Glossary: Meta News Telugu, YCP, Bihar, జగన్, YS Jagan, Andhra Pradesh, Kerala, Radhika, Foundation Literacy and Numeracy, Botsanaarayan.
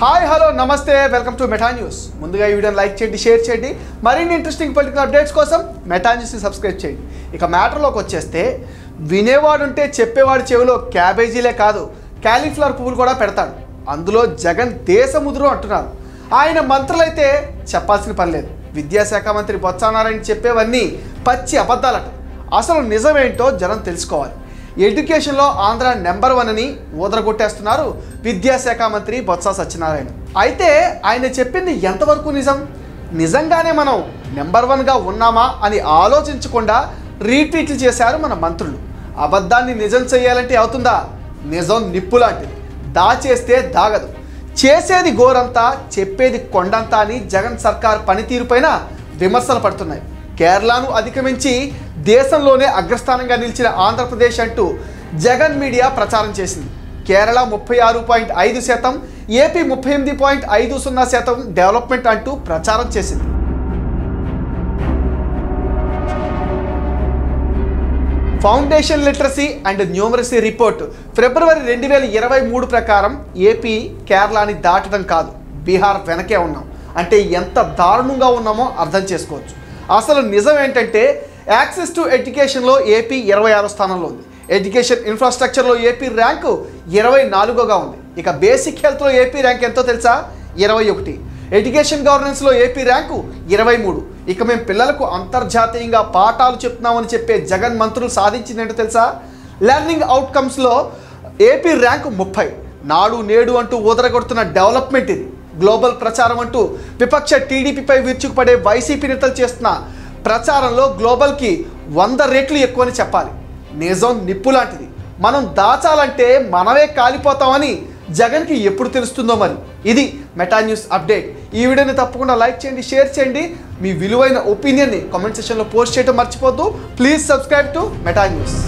Hi hello నమస్తే, welcome to Meta news. ముందుగా ఈ వీడియోని లైక్ చేయండి, షేర్ చేయండి. మరిన్ని ఇంట్రెస్టింగ్ పొలిటికల్ అప్డేట్స్ కోసం మెటా న్యూస్ని సబ్స్క్రైబ్ చేయండి. ఇక మ్యాటర్లోకి వచ్చేస్తే, వినేవాడుంటే చెప్పేవాడి చెవిలో క్యాబేజీలే కాదు క్యాలీఫ్లవర్ పువ్వులు కూడా పెడతాడు. అందులో జగన్ దేశముదురు అంటున్నారు. ఆయన మంత్రులైతే చెప్పాల్సిన పని లేదు. విద్యాశాఖ మంత్రి బొత్సానారాయణ చెప్పేవన్నీ పచ్చి అబద్ధాలట. అసలు నిజమేంటో జనం తెలుసుకోవాలి. ఎడ్యుకేషన్లో ఆంధ్ర నెంబర్ 1 అని ఊదరగొట్టేస్తున్నారు విద్యాశాఖ మంత్రి బొత్స సత్యనారాయణ. అయితే ఆయన చెప్పింది ఎంతవరకు నిజం? నిజంగానే మనం నెంబర్ 1గా ఉన్నామా అని ఆలోచించకుండా రీట్వీట్లు చేశారు మన మంత్రులు. అబద్ధాన్ని నిజం చేయాలంటే అవుతుందా? నిజం నిప్పు లాంటిది, దాచేస్తే దాగదు. చేసేది గోరంతా, చెప్పేది కొండంతా అని జగన్ సర్కార్ పనితీరుపైన విమర్శలు పడుతున్నాయి. కేరళను అధిగమించి దేశంలోనే అగ్రస్థానంగా నిలిచిన ఆంధ్రప్రదేశ్ అంటూ జగన్ మీడియా ప్రచారం చేసింది. కేరళ 36.5%, ఏపీ 38.50% డెవలప్మెంట్ అంటూ ప్రచారం చేసింది. Foundation literacy and numeracy report ఫిబ్రవరి 2023 ప్రకారం ఏపీ కేరళని దాటడం కాదు, బీహార్ వెనకే ఉన్నాం. అంటే ఎంత దారుణంగా ఉన్నామో అర్థం చేసుకోవచ్చు. అసలు నిజం ఏంటంటే, యాక్సెస్ టు ఎడ్యుకేషన్లో ఏపీ 26వ స్థానంలో ఉంది. ఎడ్యుకేషన్ ఇన్ఫ్రాస్ట్రక్చర్లో ఏపీ ర్యాంకు 24వ ఉంది. ఇక బేసిక్ హెల్త్లో ఏపీ ర్యాంక్ ఎంతో తెలుసా? 21. ఎడ్యుకేషన్ గవర్నెన్స్లో ఏపీ ర్యాంకు 23. ఇక మేము పిల్లలకు అంతర్జాతీయంగా పాఠాలు చెప్తున్నామని చెప్పే జగన్ మంత్రులు సాధించిందేంటో తెలుసా? లెర్నింగ్ అవుట్కమ్స్లో ఏపీ ర్యాంకు 30. నాడు నేడు అంటూ ఊదరగొడుతున్న డెవలప్మెంట్ ఇది. గ్లోబల్ ప్రచారం అంటూ విపక్ష టీడీపీపై విరుచుకుపడే వైసీపీ నేతలు చేస్తున్న ప్రచారంలో గ్లోబల్కి 100 రెట్లు ఎక్కువని చెప్పాలి. నిజం నిప్పు లాంటిది, మనం దాచాలంటే మనమే కాలిపోతామని జగన్కి ఎప్పుడు తెలుస్తుందో మరి. ఇది మెటా న్యూస్ అప్డేట్. ఈ వీడియోని తప్పకుండా లైక్ చేయండి, షేర్ చేయండి. మీ విలువైన ఒపీనియన్ని కామెంట్ సెక్షన్లో పోస్ట్ చేయడం మర్చిపోద్దు. Please subscribe to Meta news.